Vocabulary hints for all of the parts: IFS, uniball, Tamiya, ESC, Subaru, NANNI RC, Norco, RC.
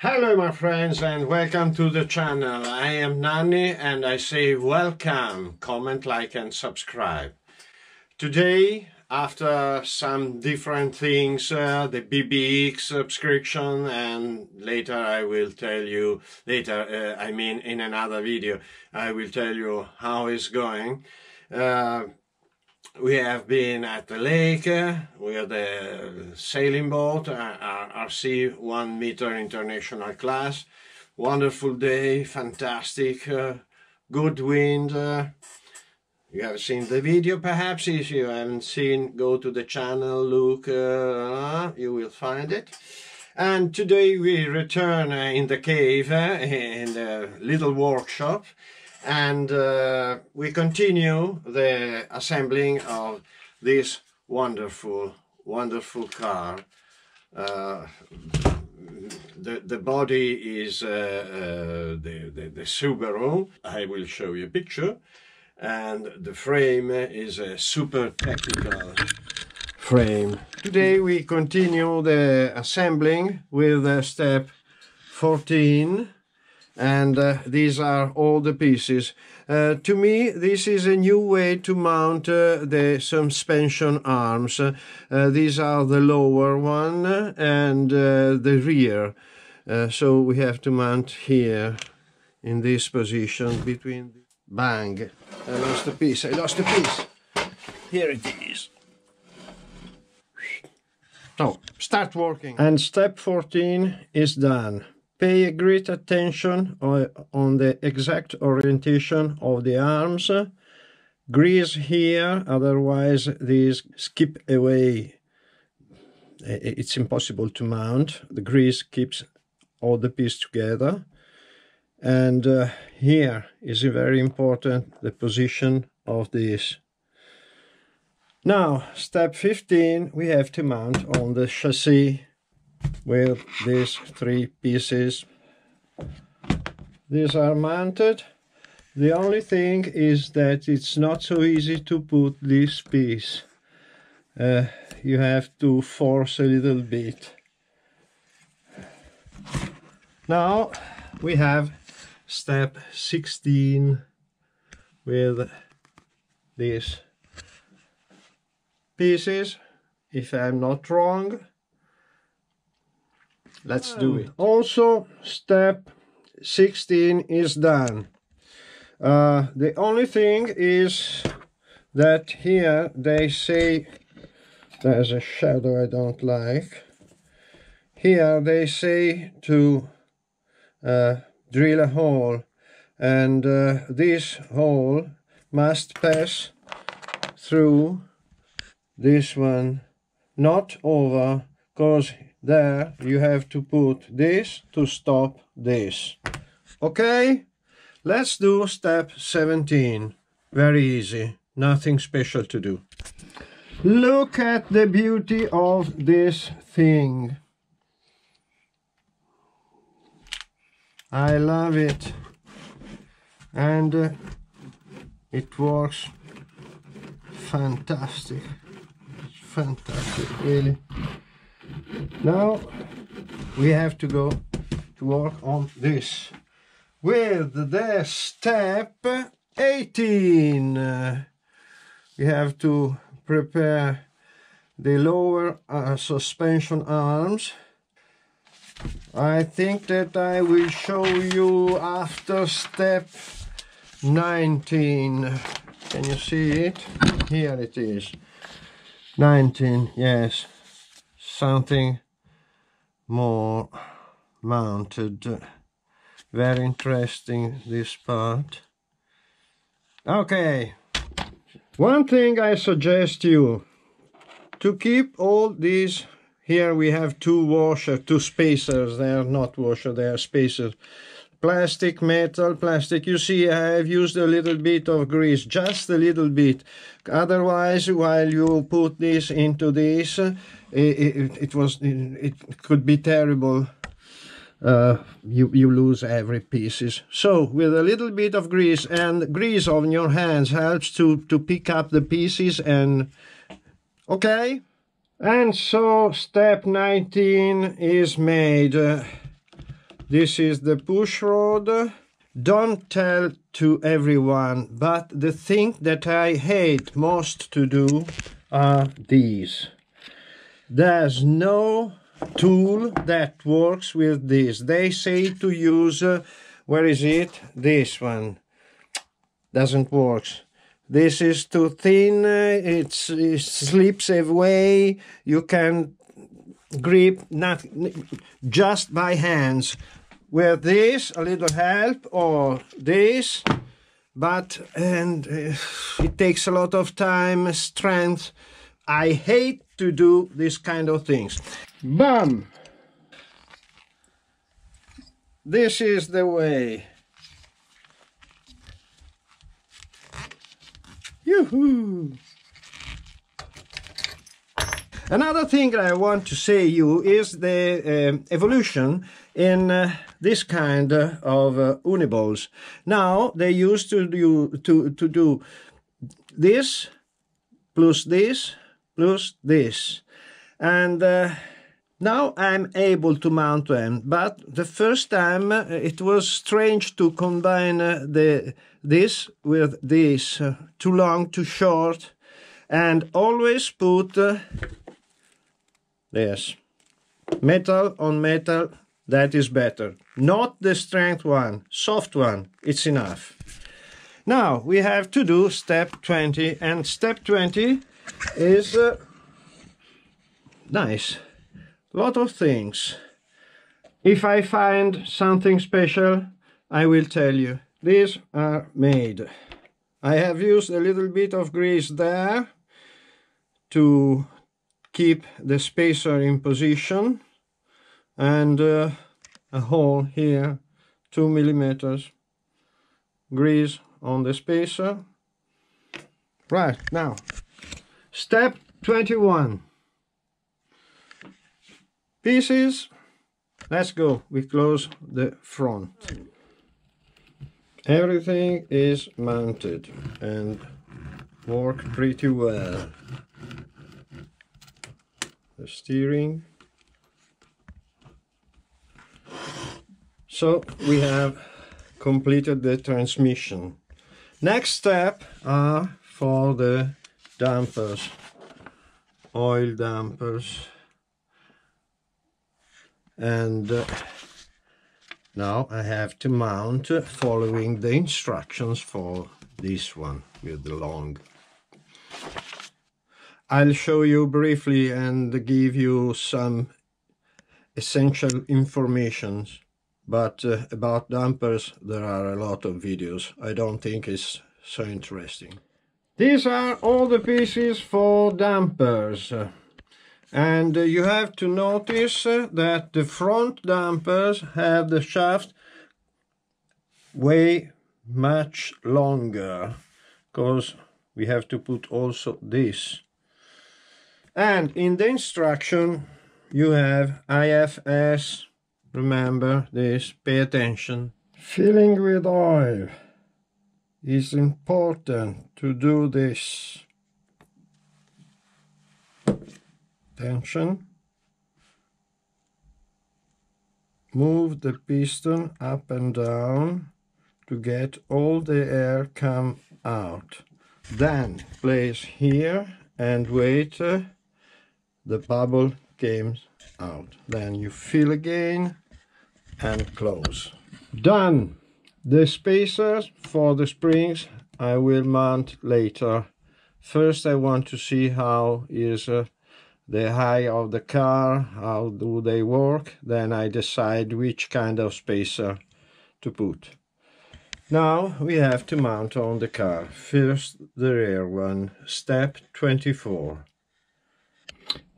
Hello my friends and welcome to the channel. I am Nanni and I say welcome, comment, like and subscribe. Today, after some different things, the BBX subscription, and later I will tell you, in another video, I will tell you how it's going. We have been at the lake with the sailing boat, our RC 1 meter international class. Wonderful day, fantastic, good wind. You have seen the video perhaps. If you haven't seen, go to the channel, look, you will find it. And today we return in the cave, in the little workshop. And we continue the assembling of this wonderful car. The body is the Subaru. I will show you a picture. And the frame is a super technical frame. Today we continue the assembling with step 14. And these are all the pieces. To me, this is a new way to mount the suspension arms. These are the lower one and the rear. So we have to mount here in this position between. Bang! I lost a piece. I lost a piece. Here it is. Oh, start working. And step 14 is done. Pay a great attention on the exact orientation of the arms. Grease here, otherwise these skip away. It's impossible to mount. The grease keeps all the pieces together. And here is very important, the position of this. Now, step 15, we have to mount on the chassis with these three pieces. These are mounted. The only thing is that it's not so easy to put this piece. You have to force a little bit. Now we have step 16 with these pieces, if I'm not wrong. Let's do it. Also, step 16 is done. The only thing is that here they say there's a shadow I don't like. Here they say to drill a hole, and this hole must pass through this one, not over, because there you have to put this to stop this. Okay, let's do step 17. Very easy, nothing special to do. Look at the beauty of this thing. I love it. And it works fantastic. Fantastic, really. Now we have to go to work on this with the step 18. We have to prepare the lower suspension arms. I think that I will show you after step 19. Can you see it? Here it is. 19, yes. Something more mounted. Very interesting, this part. Okay. One thing I suggest you, to keep all these. Here we have two spacers. They are not washers, they are spacers. Plastic, metal, plastic. You see, I have used a little bit of grease, just a little bit. Otherwise, while you put this into this, it could be terrible. You lose every piece. So, with a little bit of grease, and grease on your hands helps to pick up the pieces and... Okay? And so step 19 is made. This is the push rod. Don't tell to everyone, but the thing that I hate most to do are these. There's no tool that works with this. They say to use, where is it? This one. Doesn't work. This is too thin, it slips away, you can grip not just by hands. With this, a little help, or this, but it takes a lot of time, strength. I hate to do this kind of things. Bam! This is the way. Yoo-hoo! Another thing that I want to say to you is the evolution in this kind of uniballs. Now they used to do this plus this plus this, and now I'm able to mount them. But the first time it was strange to combine this with this, too long, too short, and always put. Yes, metal on metal, that is better. Not the strength one, soft one, it's enough. Now we have to do step 20, and step 20 is nice. Lot of things. If I find something special, I will tell you. These are made. I have used a little bit of grease there to keep the spacer in position, and a hole here, 2 millimeters, grease on the spacer. Right, now, step 21. Pieces, let's go, we close the front. Everything is mounted and work pretty well. The steering. So we have completed the transmission. Next step are for the dampers, oil dampers, and now I have to mount following the instructions for this one with the long. I'll show you briefly and give you some essential information, but about dampers there are a lot of videos. I don't think it's so interesting. These are all the pieces for dampers, and you have to notice that the front dampers have the shaft way much longer, because we have to put also this. And in the instruction you have IFS, remember this, pay attention. Filling with oil is important to do this. Tension. Move the piston up and down to get all the air come out. Then place here and wait. The bubble came out. Then you fill again and close. Done! The spacers for the springs I will mount later. First I want to see how is the height of the car, how do they work, then I decide which kind of spacer to put. Now we have to mount on the car. First the rear one, step 24.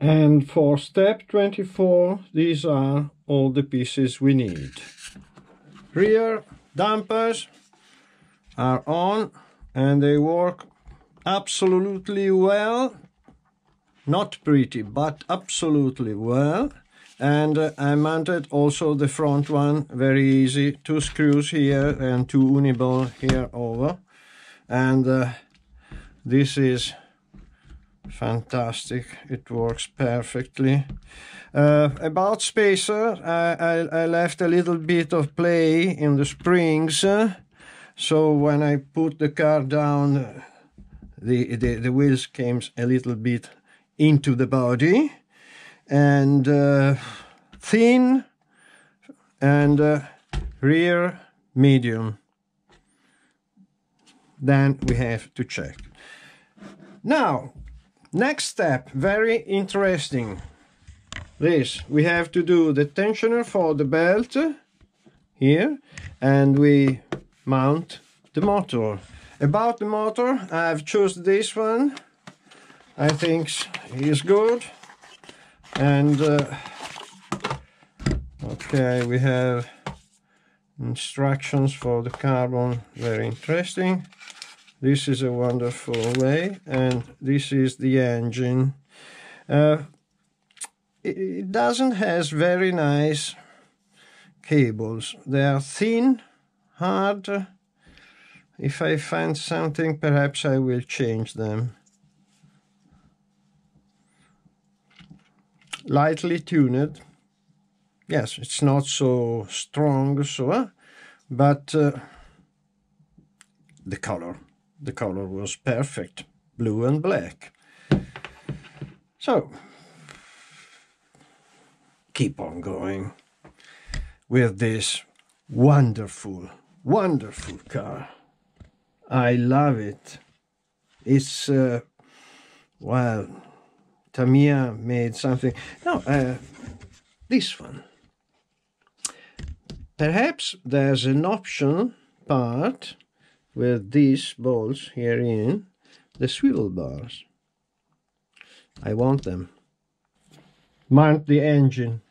And for step 24, these are all the pieces we need. Rear dampers are on and they work absolutely well. Not pretty, but absolutely well. And I mounted also the front one, very easy. 2 screws here and 2 uniball here over. And this is fantastic, it works perfectly. About spacer, I left a little bit of play in the springs, so when I put the car down, the wheels came a little bit into the body, and thin and rear medium. Then we have to check. Now, next step, very interesting. This, we have to do the tensioner for the belt here, and we mount the motor. About the motor, I've chosen this one. I think it's good. And okay, we have instructions for the carbon, very interesting. This is a wonderful way, and this is the engine. It doesn't has very nice cables. They are thin, hard. If I find something, perhaps I will change them. Lightly tuned. Yes, it's not so strong, so, but the color was perfect, blue and black. So, keep on going with this wonderful, wonderful car. I love it. It's, well, Tamiya made something. No, this one. Perhaps there's an option part with these bolts here in the swivel bars. I want them. Mount the engine.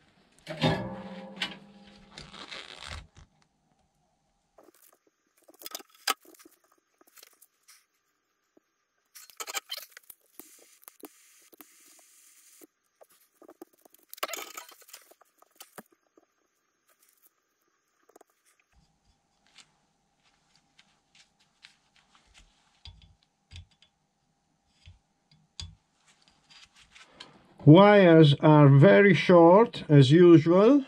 Wires are very short, as usual.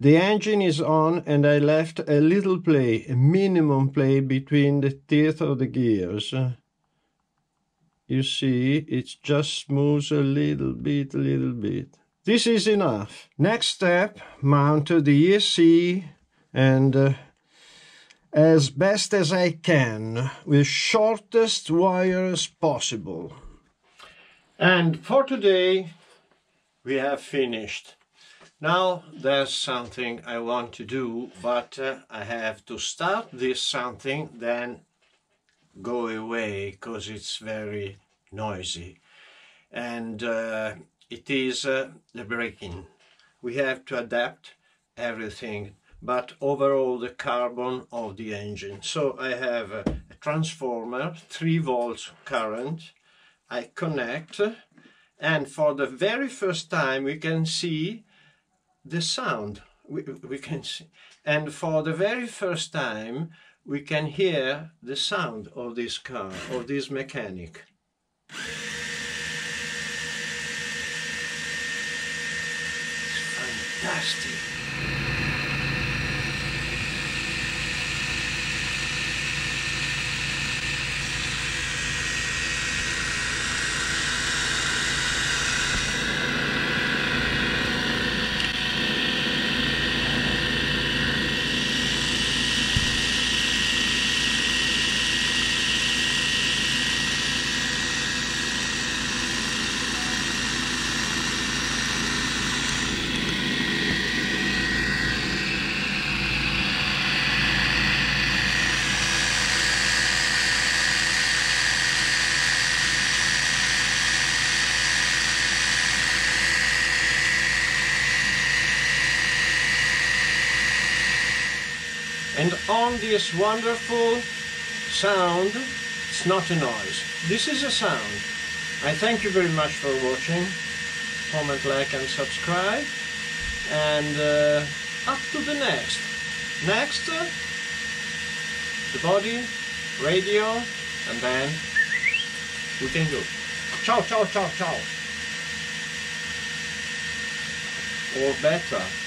The engine is on, and I left a little play, a minimum play between the teeth of the gears. You see, it just moves a little bit, a little bit. This is enough. Next step, mount the ESC, and as best as I can, with shortest wires possible. And for today we have finished. Now there's something I want to do, but I have to start this something, then go away, because it's very noisy. And it is the braking. We have to adapt everything, but overall the carbon of the engine. So I have a transformer, 3 volts current. I connect, and for the very first time we can see the sound. We can see, and for the very first time we can hear the sound of this car, of this mechanic. Fantastic. And on this wonderful sound, it's not a noise, this is a sound. I thank you very much for watching. Comment, like and subscribe, and up to the next. Next, the body, radio, and then we can go. Ciao, ciao, ciao, ciao. Or better.